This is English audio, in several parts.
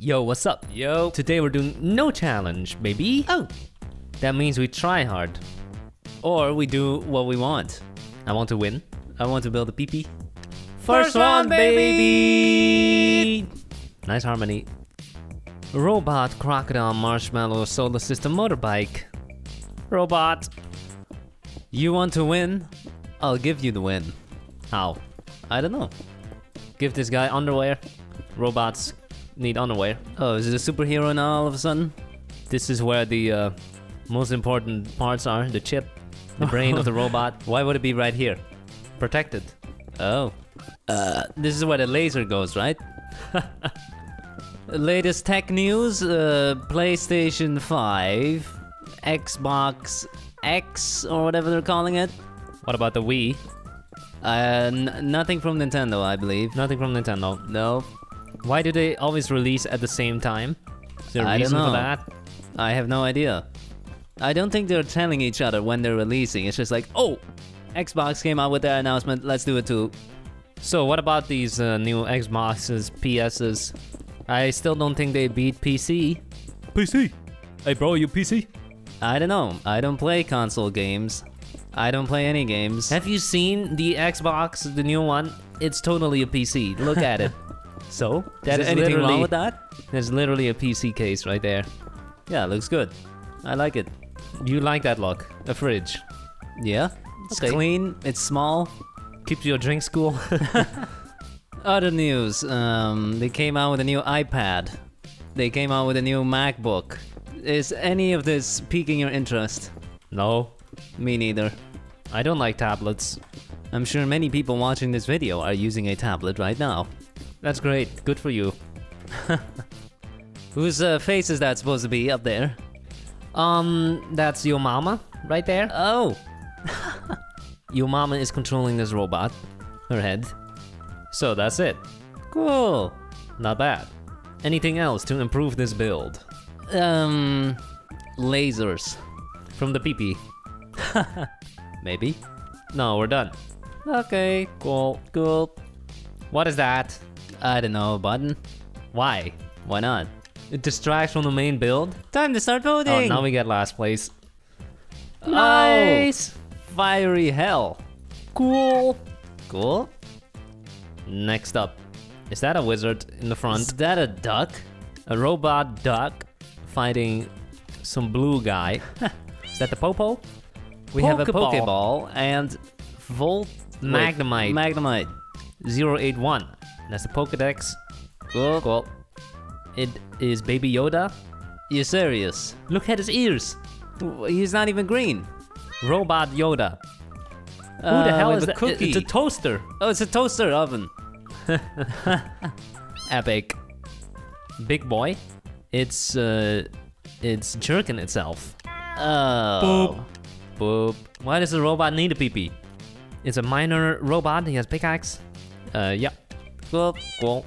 Yo, what's up? Yo. Today we're doing no challenge, maybe? Oh. That means we try hard. Or we do what we want. I want to win. I want to build a PP. First one, baby! Nice harmony. Robot, crocodile, marshmallow, solar system, motorbike. Robot. You want to win? I'll give you the win. How? I don't know. Give this guy underwear. Robots need underwear. Oh, is it a superhero now all of a sudden? This is where the most important parts are. The chip. The brain of the robot. Why would it be right here? Protected. Oh. This is where the laser goes, right? Latest tech news. PlayStation 5. Xbox X or whatever they're calling it. What about the Wii? Nothing from Nintendo, I believe. Nothing from Nintendo. No. Why do they always release at the same time? Is there a reason for that? I have no idea. I don't think they're telling each other when they're releasing. It's just like, oh, Xbox came out with their announcement. Let's do it too. So what about these new Xboxes, PSs? I still don't think they beat PC. PC? Hey bro, you PC? I don't know. I don't play console games. I don't play any games. Have you seen the Xbox, the new one? It's totally a PC. Look at it. So? That is anything wrong with that? There's literally a PC case right there. Yeah, it looks good. I like it. You like that look. A fridge. Yeah. It's clean. It's small. Keeps your drinks cool. Other news. They came out with a new iPad. They came out with a new MacBook. Is any of this piquing your interest? No. Me neither. I don't like tablets. I'm sure many people watching this video are using a tablet right now. That's great. Good for you. Whose face is that supposed to be up there? That's your mama right there. Oh. Your mama is controlling this robot. Her head. So that's it. Cool. Not bad. Anything else to improve this build? Lasers. From the PP. Maybe. No, we're done. Okay, cool, cool. What is that? I don't know, button. Why? Why not? It distracts from the main build. Time to start voting! Oh, now we get last place. Nice! Oh, fiery hell. Cool. Cool. Next up. Is that a wizard in the front? Is that a duck? A robot duck fighting some blue guy. Is that the Popo? We have a Pokéball and Magnemite. Magnemite. 081. That's the Pokedex. Cool. Cool. It is baby Yoda. You're serious? Look at his ears. He's not even green. Robot Yoda. Who the hell is that? Cookie. It's a toaster. Oh, it's a toaster oven. Epic. Big boy. It's jerking itself. Oh. Boop. Boop. Why does the robot need a PP? It's a minor robot. He has pickaxe. Yeah. Cool. Cool.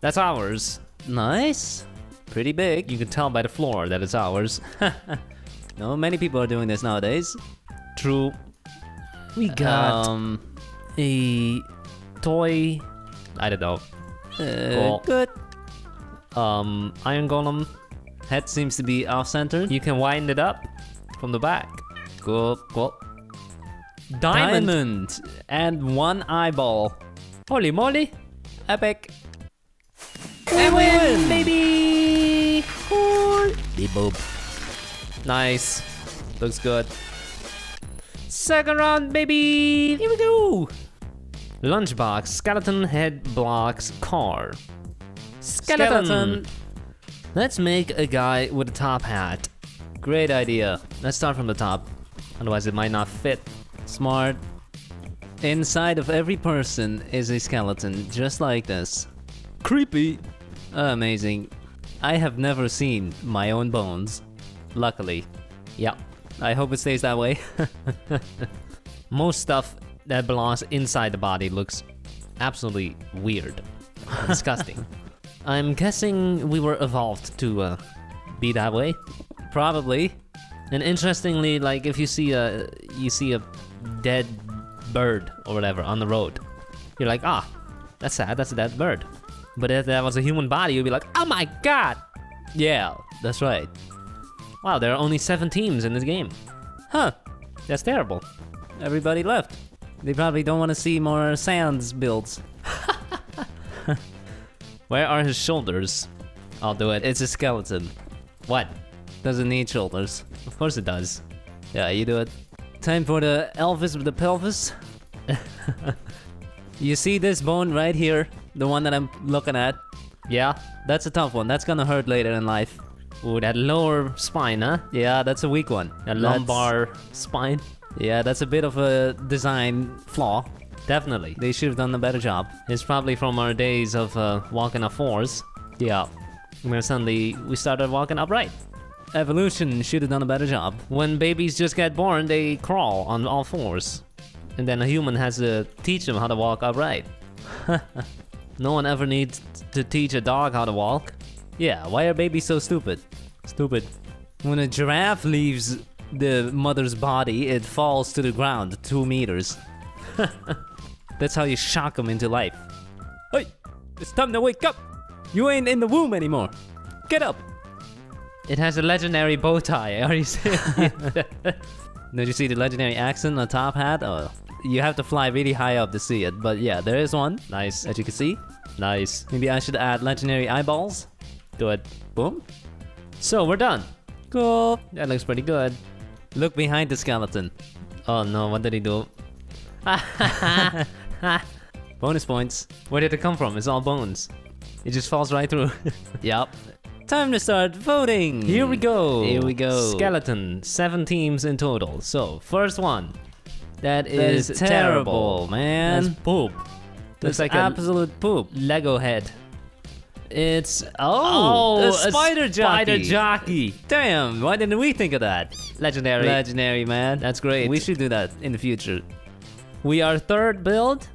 That's ours. Nice. Pretty big. You can tell by the floor that it's ours. No, many people are doing this nowadays. True. We got a toy. I don't know. Cool. Good. Iron Golem. Head seems to be off-center. You can wind it up. From the back. Cool, cool. Diamond! And one eyeball. Holy moly! Epic! And win, baby! Cool! Beep boop. Nice. Looks good. Second round, baby! Here we go! Lunchbox, skeleton, head, blocks, car. Skeleton! Let's make a guy with a top hat. Great idea. Let's start from the top. Otherwise it might not fit. Smart. Inside of every person is a skeleton, just like this. Creepy. Amazing. I have never seen my own bones. Luckily. Yeah. I hope it stays that way. Most stuff that belongs inside the body looks absolutely weird. Disgusting. I'm guessing we were evolved to be that way. Probably. And interestingly, like if you see a dead bird or whatever on the road, you're like, ah, that's sad, that's a dead bird. But if that was a human body, you'd be like, oh my god! Yeah, that's right. Wow, there are only 7 teams in this game. Huh, that's terrible. Everybody left. They probably don't want to see more Sans builds. Where are his shoulders? I'll do it, it's a skeleton. What? Doesn't need shoulders. Of course it does. Yeah, you do it. Time for the Elvis with the pelvis. You see this bone right here? The one that I'm looking at? Yeah, that's a tough one. That's gonna hurt later in life. Ooh, that lower spine, huh? Yeah, that's a weak one. That lumbar spine. Yeah, that's a bit of a design flaw. Definitely. They should have done a better job. It's probably from our days of walking on fours. Yeah. Where suddenly we started walking upright. Evolution should have done a better job. When babies just get born, they crawl on all fours. And then a human has to teach them how to walk upright. No one ever needs to teach a dog how to walk. Yeah, why are babies so stupid? Stupid. When a giraffe leaves the mother's body, it falls to the ground 2 meters. That's how you shock them into life. Hey, it's time to wake up! You ain't in the womb anymore! Get up! It has a legendary bow tie, are you serious? Did you see the legendary accent on top hat? Oh, you have to fly really high up to see it, but yeah, there is one. Nice. As you can see. Nice. Maybe I should add legendary eyeballs. Do it. Boom. So, we're done. Cool. That looks pretty good. Look behind the skeleton. Oh no, what did he do? Bonus points. Where did it come from? It's all bones. It just falls right through. Yep. Time to start voting! Here we go! Here we go. Skeleton. 7 teams in total. So, first one. That is terrible, man. That's poop. That's like absolute poop. Lego head. It's... Oh! A spider jockey! Damn, why didn't we think of that? Legendary. Legendary, man. That's great. We should do that in the future. We are 3rd build.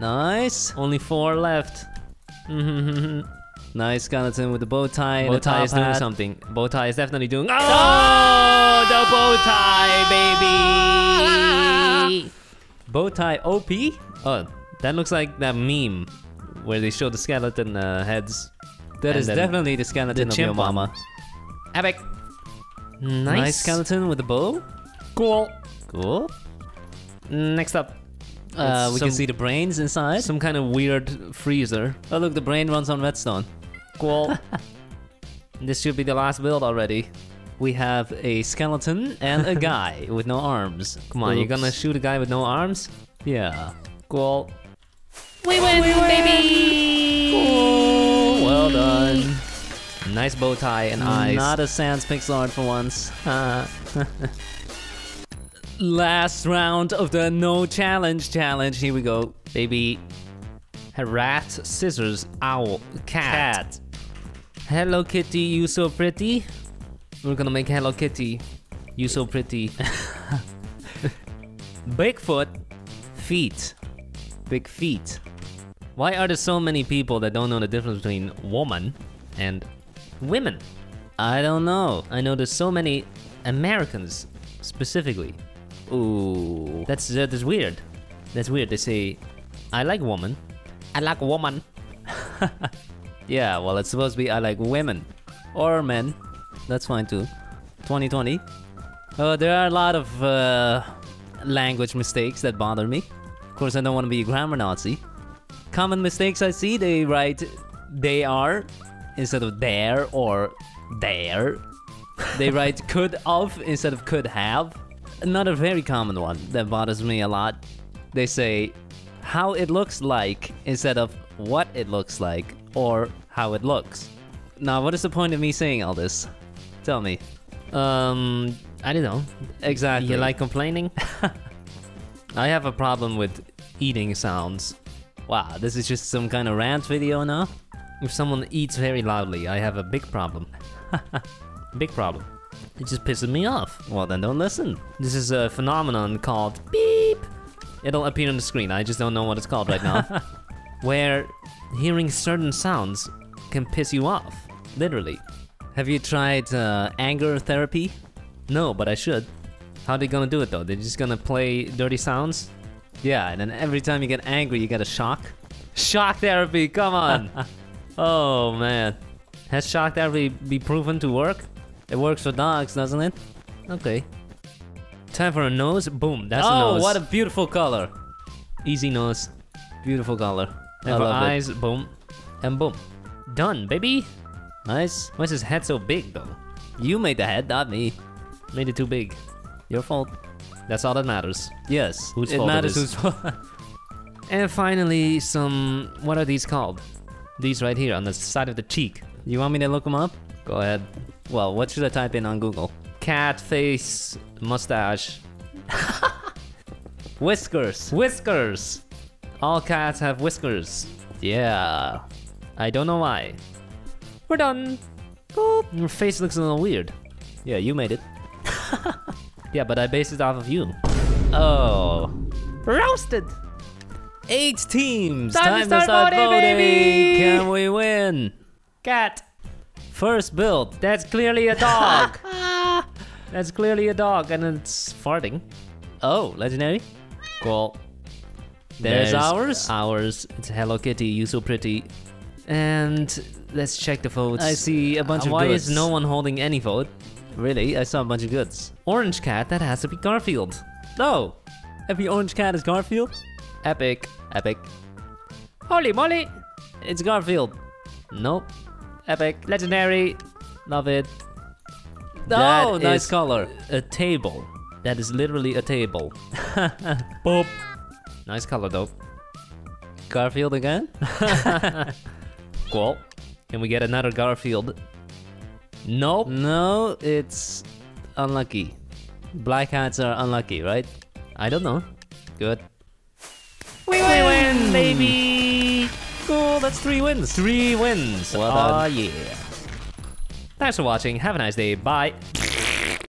Nice. Only 4 left. Nice skeleton with the bow tie. Bow tie is doing something. Bow tie is definitely doing. Oh, the bow tie, baby! Bow tie OP? Oh, that looks like that meme where they show the skeleton heads. That is definitely the skeleton of your mama. Epic. Nice skeleton with the bow. Cool. Cool. Next up. We can see the brains inside. Some kind of weird freezer. Oh look, the brain runs on redstone. Cool. This should be the last build already. We have a skeleton and a guy with no arms. Come on, you're gonna shoot a guy with no arms? Yeah. Cool. We win, baby! Cool. Well done. Nice bow tie and eyes. Not a Sans pixel art for once. Last round of the no challenge challenge. Here we go, baby. Rat, scissors, owl, cat. Hello Kitty, you so pretty. We're gonna make Hello Kitty, you so pretty. Bigfoot, feet, big feet. Why are there so many people that don't know the difference between woman and women? I don't know. I know there's so many Americans specifically. Ooh, that's weird. That's weird. They say, "I like woman." I like woman. Yeah, well, it's supposed to be "I like women" or men. That's fine too. 2020. There are a lot of language mistakes that bother me. Of course, I don't want to be a grammar Nazi. Common mistakes I see: they write "they are" instead of "there" or "there." They write "could of" instead of "could have." Another very common one that bothers me a lot. They say "how it looks like" instead of "what it looks like" or "how it looks." Now, what is the point of me saying all this? Tell me. I don't know. Exactly. You like complaining? I have a problem with eating sounds. Wow, this is just some kind of rant video now? If someone eats very loudly, I have a big problem. Big problem. It just pisses me off. Well, then don't listen. This is a phenomenon called beep. It'll appear on the screen. I just don't know what it's called right now. Where hearing certain sounds can piss you off. Literally. Have you tried anger therapy? No, but I should. How are they gonna do it though? They're just gonna play dirty sounds? Yeah, and then every time you get angry, you get a shock. Shock therapy, come on! Oh man, has shock therapy be proven to work? It works for dogs, doesn't it? Okay. Time for a nose. Boom, that's a nose. Oh, what a beautiful color. Easy nose. Beautiful color. And for eyes, boom. And boom. Done, baby. Nice. Why is his head so big, though? You made the head, not me. Made it too big. Your fault. That's all that matters. Yes. Whose fault it matters? It is. Whose fault. And finally, some... What are these called? These right here on the side of the cheek. You want me to look them up? Go ahead. Well, what should I type in on Google? Cat face mustache. Whiskers. Whiskers. All cats have whiskers. Yeah. I don't know why. We're done. Boop. Your face looks a little weird. Yeah, you made it. Yeah, but I based it off of you. Oh. Roasted. 8 teams. Time to start voting, baby. Can we win? Cat. First build. That's clearly a dog. That's clearly a dog, and it's farting. Oh, legendary. Cool. There's ours. Ours. It's Hello Kitty. You so pretty. And let's check the votes. I see a bunch of goods. Why is no one holding any vote? Really? I saw a bunch of goods. Orange cat. That has to be Garfield. No. Every orange cat is Garfield. Epic. Epic. Holy moly. It's Garfield. Nope. Epic. Legendary. Love it. Oh, nice color. A table. That is literally a table. Boop. Nice color, though. Garfield again? Cool. Can we get another Garfield? Nope. No, it's unlucky. Black hats are unlucky, right? I don't know. Good. We win, baby! Cool, that's 3 wins. 3 wins. Well done. Yeah. Thanks for watching. Have a nice day. Bye.